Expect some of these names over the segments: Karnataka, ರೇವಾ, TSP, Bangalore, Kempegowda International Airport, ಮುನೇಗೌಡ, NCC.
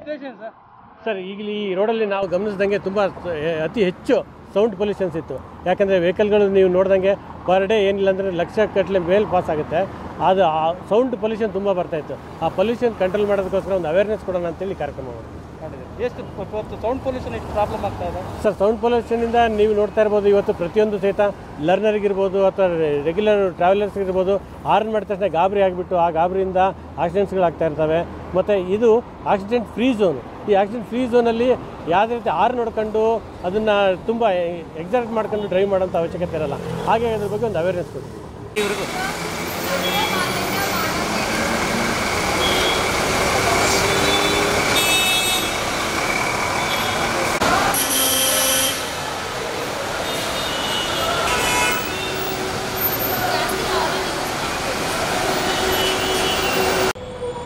ಉದ್ದೇಶ sir? Sir, ಈಗಲೇ ಈ ರೋಡಲ್ಲಿ ನಾವು ಗಮನಿಸಿದಂಗೆ ತುಂಬ ಅತಿ ಹೆಚ್ಚು ಸೌಂಡ್ ಪೊಲ್ಯೂಷನ್ಸ್ ಇತ್ತು. ಯಾಕೆಂದರೆ ವೆಹಿಕಲ್ಗಳು ನೀವು ನೋಡಿದಂಗೆ ಪರ್ ಡೇ ಏನಿಲ್ಲ ಅಂದರೆ ಲಕ್ಷ ಕಟ್ಟಲೆ ಮೇಲೆ ಪಾಸ್ ಆಗುತ್ತೆ. ಅದು ಆ ಸೌಂಡ್ ಪೊಲ್ಯೂಷನ್ ತುಂಬ ಬರ್ತಾಯಿತ್ತು. ಆ ಪೊಲ್ಯೂಷನ್ ಕಂಟ್ರೋಲ್ ಮಾಡೋದಕ್ಕೋಸ್ಕರ ಒಂದು ಅವೇರ್ನೆಸ್ ಕೊಡೋಣ ಅಂತೇಳಿ ಕಾರ್ಯಕ್ರಮ ಮಾಡಿದ್ವಿ. ಎಷ್ಟು ಸೌಂಡ್ ಪೊಲ್ಯೂಷನ್ ಎಷ್ಟು ಪ್ರಾಬ್ಲಮ್ ಆಗ್ತಾ ಇದೆ ಸರ್? ಸೌಂಡ್ ಪೊಲ್ಯೂಷನಿಂದ ನೀವು ನೋಡ್ತಾ ಇರ್ಬೋದು, ಇವತ್ತು ಪ್ರತಿಯೊಂದು ಸಹಿತ ಲರ್ನರಿಗಿರ್ಬೋದು ಅಥವಾ ರೆಗ್ಯುಲರ್ ಟ್ರಾವೆಲರ್ಸ್ಗಿರ್ಬೋದು, ಹಾರ್ನ್ ಮಾಡಿದ ತಕ್ಷಣ ಗಾಬರಿ ಆಗಿಬಿಟ್ಟು ಆ ಗಾಬರಿಯಿಂದ ಆಕ್ಸಿಡೆಂಟ್ಸ್ಗಳಾಗ್ತಾ ಇರ್ತವೆ. ಮತ್ತು ಇದು ಆಕ್ಸಿಡೆಂಟ್ ಫ್ರೀ ಝೋನು. ಈ ಆಕ್ಸಿಡೆಂಟ್ ಫ್ರೀ ಝೋನಲ್ಲಿ ಯಾವುದೇ ರೀತಿ ಹಾರ್ನ್ ನೋಡ್ಕೊಂಡು ಅದನ್ನು ತುಂಬ ಎಕ್ಸಾಕ್ಟ್ ಮಾಡ್ಕೊಂಡು ಡ್ರೈವ್ ಮಾಡೋಂಥ ಅವಶ್ಯಕತೆ ಇರೋಲ್ಲ. ಹಾಗೆ ಅದ್ರ ಬಗ್ಗೆ ಒಂದು ಅವೇರ್ನೆಸ್ ಕೊಡಿ.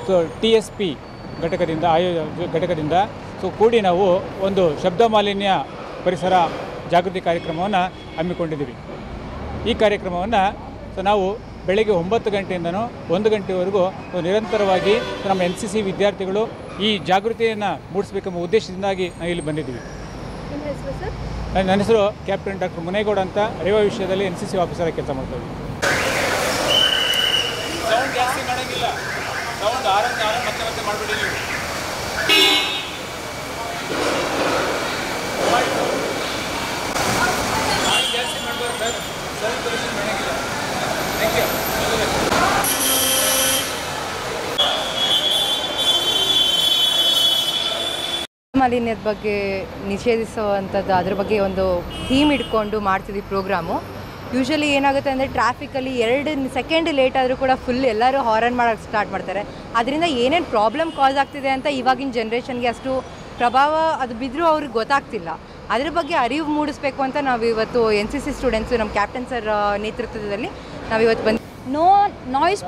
ಸೊ TSP ಘಟಕದಿಂದ ಸೊ ಕೂಡಿ ನಾವು ಒಂದು ಶಬ್ದ ಮಾಲಿನ್ಯ ಪರಿಸರ ಜಾಗೃತಿ ಕಾರ್ಯಕ್ರಮವನ್ನು ಹಮ್ಮಿಕೊಂಡಿದ್ದೀವಿ. ಈ ಕಾರ್ಯಕ್ರಮವನ್ನು ಸೊ ನಾವು ಬೆಳಗ್ಗೆ 9 ಗಂಟೆಯಿಂದನೂ 1 ಗಂಟೆವರೆಗೂ ನಿರಂತರವಾಗಿ ನಮ್ಮ NCC ವಿದ್ಯಾರ್ಥಿಗಳು ಈ ಜಾಗೃತಿಯನ್ನು ಮೂಡಿಸಬೇಕೆಂಬ ಉದ್ದೇಶದಿಂದಾಗಿ ನಾವು ಇಲ್ಲಿ ಬಂದಿದ್ದೀವಿ. ನನ್ನ ಹೆಸರು ಕ್ಯಾಪ್ಟನ್ ಡಾಕ್ಟರ್ ಮುನೇಗೌಡ ಅಂತ. ರೇವಾ ವಿಷಯದಲ್ಲಿ NCC ಆಫೀಸರ ಕೆಲಸ ಮಾಡ್ತೀವಿ. ಮಾಲಿನ್ಯದ ಬಗ್ಗೆ ನಿಷೇಧಿಸುವಂಥದ್ದು, ಅದ್ರ ಬಗ್ಗೆ ಒಂದು ಥೀಮ್ ಇಟ್ಕೊಂಡು ಮಾಡ್ತಿದ್ವಿ ಪ್ರೋಗ್ರಾಮು. ಯೂಶ್ವಲಿ ಏನಾಗುತ್ತೆ ಅಂದರೆ ಟ್ರಾಫಿಕಲ್ಲಿ 2 ಸೆಕೆಂಡ್ ಲೇಟ್ ಆದರೂ ಕೂಡ ಫುಲ್ ಎಲ್ಲರೂ ಹಾರನ್ ಮಾಡೋಕ್ಕೆ ಸ್ಟಾರ್ಟ್ ಮಾಡ್ತಾರೆ. ಅದರಿಂದ ಏನೇನು ಪ್ರಾಬ್ಲಮ್ ಕಾಸ್ ಆಗ್ತಿದೆ ಅಂತ ಇವಾಗಿನ ಜನ್ರೇಷನ್ಗೆ ಅಷ್ಟು ಪ್ರಭಾವ ಅದು ಬಿದ್ದರೂ ಅವ್ರಿಗೆ ಗೊತ್ತಾಗ್ತಿಲ್ಲ. ಅದ್ರ ಬಗ್ಗೆ ಅರಿವು ಮೂಡಿಸ್ಬೇಕು ಅಂತ ನಾವು ಇವತ್ತು NCC ಸ್ಟೂಡೆಂಟ್ಸು ನಮ್ಮ ಕ್ಯಾಪ್ಟನ್ ಸರ್ ನೇತೃತ್ವದಲ್ಲಿ ನಾವಿವತ್ತು ಬಂದು ನಾಯ್ಸ್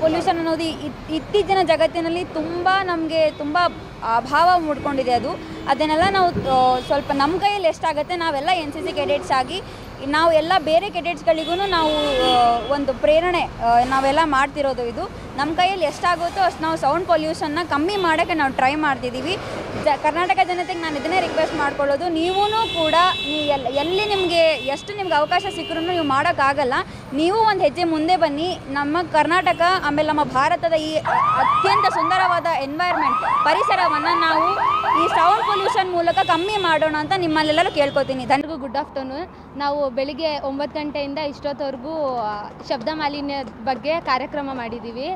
ಪೊಲ್ಯೂಷನ್ ಅನ್ನೋದು ಇತ್ತೀಚಿನ ಜಗತ್ತಿನಲ್ಲಿ ನಮಗೆ ತುಂಬ ಅಭಾವ ಮೂಡ್ಕೊಂಡಿದೆ. ಅದನ್ನೆಲ್ಲ ನಾವು ಸ್ವಲ್ಪ ನಮ್ಮ ಕೈಯಲ್ಲಿ ಎಷ್ಟಾಗುತ್ತೆ ನಾವೆಲ್ಲ NCC ಕೆಡೆಟ್ಸ್ ಆಗಿ ನಾವೆಲ್ಲ ಬೇರೆ ಕೆಡೆಟ್ಸ್ಗಳಿಗೂ ನಾವು ಒಂದು ಪ್ರೇರಣೆ ನಾವೆಲ್ಲ ಮಾಡ್ತಿರೋದು. ಇದು ನಮ್ಮ ಕೈಯಲ್ಲಿ ಎಷ್ಟಾಗುತ್ತೋ ಅಷ್ಟು ನಾವು ಸೌಂಡ್ ಪೊಲ್ಯೂಷನ್ನ ಕಮ್ಮಿ ಮಾಡೋಕ್ಕೆ ನಾವು ಟ್ರೈ ಮಾಡ್ತಿದ್ದೀವಿ. ಕರ್ನಾಟಕ ಜನತೆಗೆ ನಾನು ಇದನ್ನೇ ರಿಕ್ವೆಸ್ಟ್ ಮಾಡ್ಕೊಳ್ಳೋದು, ನೀವೂ ಕೂಡ ಎಲ್ಲಿ ನಿಮಗೆ ಎಷ್ಟು ನಿಮ್ಗೆ ಅವಕಾಶ ಸಿಕ್ಕರೂ ನೀವು ಮಾಡೋಕ್ಕಾಗಲ್ಲ, ನೀವು ಒಂದು ಹೆಜ್ಜೆ ಮುಂದೆ ಬನ್ನಿ. ನಮ್ಮ ಕರ್ನಾಟಕ ಆಮೇಲೆ ನಮ್ಮ ಭಾರತದ ಈ ಅತ್ಯಂತ ಸುಂದರವಾದ ಎನ್ವೈರ್ಮೆಂಟ್ ಪರಿಸರವನ್ನು ನಾವು ಈ ಸೌಂಡ್ ಪೊಲ್ಯೂಷನ್ ಮೂಲಕ ಕಮ್ಮಿ ಮಾಡೋಣ ಅಂತ ನಿಮ್ಮಲ್ಲೆಲ್ಲರೂ ಕೇಳ್ಕೊತೀನಿ. ಧನ್ಯವಾದ. Good afternoon. ನಾವು ಬೆಳಿಗ್ಗೆ 9 ಗಂಟೆಯಿಂದ ಇಷ್ಟೊತ್ತವರೆಗೂ ಶಬ್ದ ಮಾಲಿನ್ಯದ ಬಗ್ಗೆ ಕಾರ್ಯಕ್ರಮ ಮಾಡಿದ್ದೀವಿ.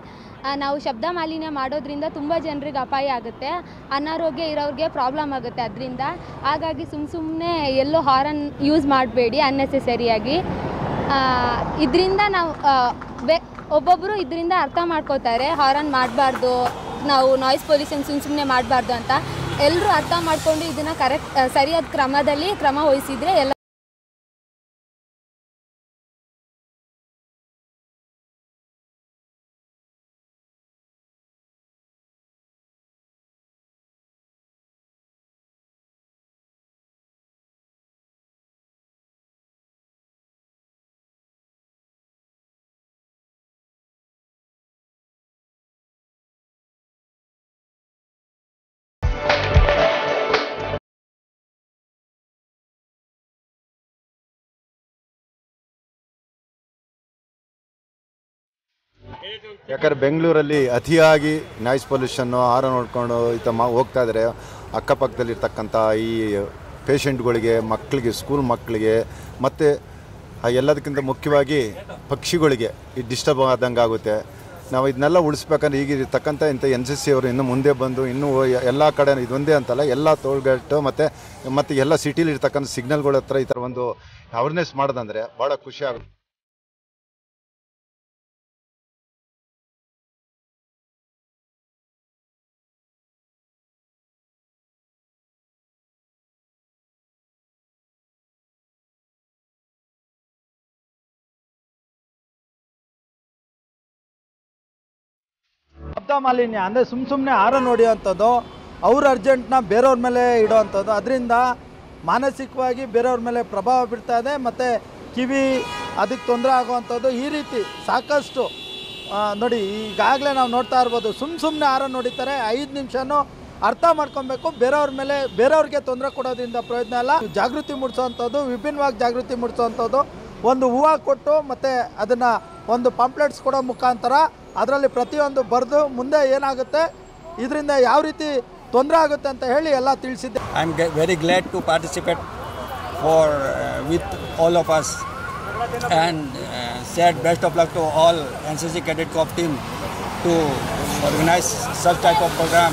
ನಾವು ಶಬ್ದ ಮಾಲಿನ್ಯ ಮಾಡೋದ್ರಿಂದ ತುಂಬ ಜನರಿಗೆ ಅಪಾಯ ಆಗುತ್ತೆ, ಅನಾರೋಗ್ಯ ಇರೋರಿಗೆ ಪ್ರಾಬ್ಲಮ್ ಆಗುತ್ತೆ. ಅದರಿಂದ ಹಾಗಾಗಿ ಸುಮ್ಮನೆ ಎಲ್ಲೋ ಹಾರನ್ ಯೂಸ್ ಮಾಡಬೇಡಿ ಅನ್ನೆಸೆಸರಿಯಾಗಿ. ಇದರಿಂದ ನಾವು ಒಬ್ಬೊಬ್ಬರು ಇದರಿಂದ ಅರ್ಥ ಮಾಡ್ಕೋತಾರೆ, ಹಾರನ್ ಮಾಡಬಾರ್ದು, ನಾವು ನಾಯ್ಸ್ ಪೊಲ್ಯೂಷನ್ ಸುಮ್ಮನೆ ಮಾಡಬಾರ್ದು ಅಂತ. ಎಲ್ಲರೂ ಅರ್ಥ ಮಾಡಿಕೊಂಡು ಇದನ್ನು ಸರಿಯಾದ ಕ್ರಮದಲ್ಲಿ ಕ್ರಮ ವಹಿಸಿದರೆ ಎಲ್ಲ ಯಾಕಂದರೆ ಬೆಂಗಳೂರಲ್ಲಿ ಅತಿಯಾಗಿ ನಾಯ್ಸ್ ಪೊಲ್ಯೂಷನ್ನು ಹಾರನ್ ನೋಡ್ಕೊಂಡು ಹೋಗ್ತಾ ಇದ್ದಾರೆ. ಅಕ್ಕಪಕ್ಕದಲ್ಲಿರ್ತಕ್ಕಂಥ ಈ ಪೇಷಂಟ್ಗಳಿಗೆ, ಮಕ್ಕಳಿಗೆ, ಸ್ಕೂಲ್ ಮಕ್ಕಳಿಗೆ, ಮತ್ತು ಎಲ್ಲದಕ್ಕಿಂತ ಮುಖ್ಯವಾಗಿ ಪಕ್ಷಿಗಳಿಗೆ ಇದು ಡಿಸ್ಟರ್ಬ್ ಆದಂಗೆ ಆಗುತ್ತೆ. ನಾವು ಇದನ್ನೆಲ್ಲ ಉಳಿಸ್ಬೇಕಂದ್ರೆ ಈಗಿರ್ತಕ್ಕಂಥ ಇಂಥ NCC ಅವರು ಇನ್ನು ಮುಂದೆ ಬಂದು ಇನ್ನೂ ಎಲ್ಲ ಕಡೆ ಇದೊಂದೇ ಅಂತಲ್ಲ, ಎಲ್ಲ ಟೋಲ್ಗೇಟ್ ಮತ್ತು ಎಲ್ಲ ಸಿಟಿಲಿರ್ತಕ್ಕಂಥ ಸಿಗ್ನಲ್ಗಳ ಹತ್ರ ಈ ಥರ ಒಂದು ಅವೇರ್ನೆಸ್ ಮಾಡೋದಂದರೆ ಭಾಳ ಖುಷಿ ಆಗುತ್ತೆ. ಶಬ್ದ ಮಾಲಿನ್ಯ ಅಂದರೆ ಸುಮ್ಮನೆ ಹಾರನ್ ಹೊಡೆಯುವಂಥದ್ದು, ಅವ್ರ ಅರ್ಜೆಂಟ್ನ ಬೇರೆಯವ್ರ ಮೇಲೆ ಇಡೋವಂಥದ್ದು. ಅದರಿಂದ ಮಾನಸಿಕವಾಗಿ ಬೇರೆಯವ್ರ ಮೇಲೆ ಪ್ರಭಾವ ಬೀರ್ತಾ ಇದೆ, ಮತ್ತು ಕಿವಿ ಅದಕ್ಕೆ ತೊಂದರೆ ಆಗುವಂಥದ್ದು. ಈ ರೀತಿ ಸಾಕಷ್ಟು ನೋಡಿ ಈಗಾಗಲೇ ನಾವು ನೋಡ್ತಾ ಇರಬಹುದು ಸುಮ್ ಸುಮ್ಮನೆ ಆರನ್ನು ನೋಡಿತಾರೆ 5 ನಿಮಿಷನೂ ಅರ್ಥ ಮಾಡ್ಕೊಬೇಕು ಬೇರೆಯವರ ಮೇಲೆ ಬೇರೆಯವರಿಗೆ ತೊಂದರೆ ಕೊಡೋದ್ರಿಂದ ಪ್ರಯೋಜನ ಇಲ್ಲ ಜಾಗೃತಿ ಮೂಡಿಸುವಂತದ್ದು ವಿಭಿನ್ನವಾಗಿ ಜಾಗೃತಿ ಮೂಡಿಸುವಂತದ್ದು ಒಂದು ಹೂವು ಕೊಟ್ಟು ಮತ್ತೆ ಅದನ್ನ ಒಂದು ಪಾಂಪ್ಲೆಟ್ಸ್ ಕೊಡೋ ಮುಖಾಂತರ ಅದರಲ್ಲಿ ಪ್ರತಿಯೊಂದು ಬರೆದು ಮುಂದೆ ಏನಾಗುತ್ತೆ ಇದರಿಂದ ಯಾವ ರೀತಿ ತೊಂದರೆ ಆಗುತ್ತೆ ಅಂತ ಹೇಳಿ ಎಲ್ಲ ತಿಳಿಸಿದ್ದೆ I am very glad to participate for with all of us and said best of luck to all NCC Cadet Corps team to organize such type of program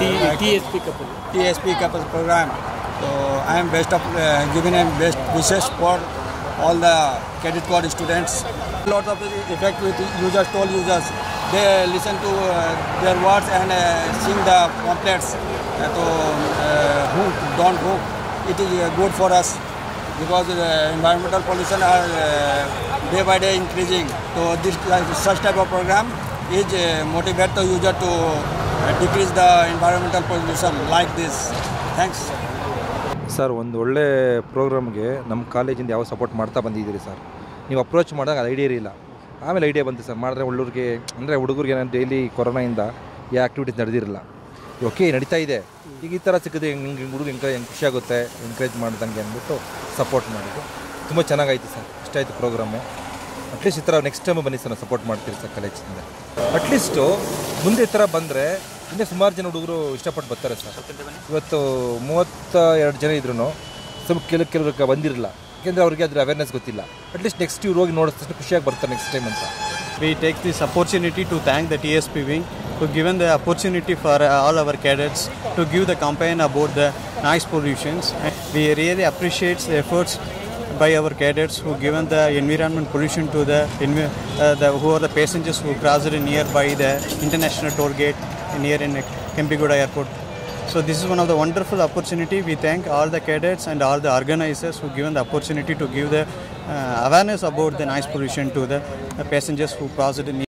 TSP couple program so I am giving them best wishes for all the Cadet Corps students lot of effect with users told users they listen to their words and sing the pamphlets so who don't go it is good for us because environmental pollution are day by day increasing so this such type of program is motivate the user to decrease the environmental pollution like this thanks sir ಒಂದು ಒಳ್ಳೆ program ಗೆ ನಮ್ಮ college ಇಂದ ಯಾವ support ಮಾಡ್ತಾ ಬಂದಿದ್ದೀರಿ sir ನೀವು approach ಮಾಡಿದಾಗ ಐಡಿಯಾ ಇರಲಿಲ್ಲ ಆಮೇಲೆ ಐಡಿಯಾ ಬಂತು ಸರ್ ಮಾಡಿದ್ರೆ ಒಳ್ಳೂರಿಗೆ ಅಂದ್ರೆ ಹುಡುಗರಿಗೆ ನಾನು ಡೈಲಿ ಕೊರೋನಾ ಇಂದ ಈ ಆಕ್ಟಿವಿಟೀಸ್ ನಡೆದಿರಲಿಲ್ಲ ಓಕೆ ನಡೀತಾ ಇದೆ ಈಗ ಈ ಥರ ಸಿಕ್ಕಿದ್ರೆ ನಿಮ್ಗೆ ಹುಡುಗ ಖುಷಿ ಆಗುತ್ತೆ ಎನ್ಕರೇಜ್ ಮಾಡ್ದಂಗೆ ಅಂದ್ಬಿಟ್ಟು ಸಪೋರ್ಟ್ ಮಾಡಿದ್ರು ತುಂಬ ಚೆನ್ನಾಗಾಯಿತು ಸರ್ ಇಷ್ಟ ಆಯಿತು ಪ್ರೋಗ್ರಾಮು ಅಟ್ಲೀಸ್ಟ್ ಈ ಥರ ನೆಕ್ಸ್ಟ್ ಟೈಮು ಬನ್ನಿ ಸರ್ ಸಪೋರ್ಟ್ ಮಾಡ್ತೀರಿ ಸರ್ ಕಾಲೇಜಿಂದ ಅಟ್ಲೀಸ್ಟು ಮುಂದೆ ಈ ಥರ ಬಂದರೆ ಇನ್ನೂ ಸುಮಾರು ಜನ ಹುಡುಗರು ಇಷ್ಟಪಟ್ಟು ಬರ್ತಾರೆ ಸರ್ ಇವತ್ತು 32 ಜನ ಇದ್ರು ಸ್ವಲ್ಪ ಕೆಲವ್ರಿಗೆ ಬಂದಿರಲಿಲ್ಲ ಯಾಕೆಂದರೆ ಅವ್ರಿಗೆ ಅದ್ರ ಅವೇರ್ನೆಸ್ ಗೊತ್ತಿಲ್ಲ ಅಟ್ಲೀಸ್ಟ್ ನೆಕ್ಸ್ಟ್ ಇವ್ರು ಹೋಗಿ ನೋಡಿದ ತಕ್ಷಣ ಖುಷಿಯಾಗಿ ಬರ್ತಾರೆ ನೆಕ್ಸ್ಟ್ ಟೈಮ್ ಅಂತ We take this opportunity to thank the TSP wing for giving the opportunity for all our cadets to give the campaign about the noise pollutions. We really appreciate the efforts by our cadets who given the environment pollution to the who are the passengers who crossed nearby the international toll gate near in Kempegowda Airport. So this is one of the wonderful opportunity. We thank all the cadets and all the organizers who given the opportunity to give the awareness about the noise pollution to the passengers who crossed in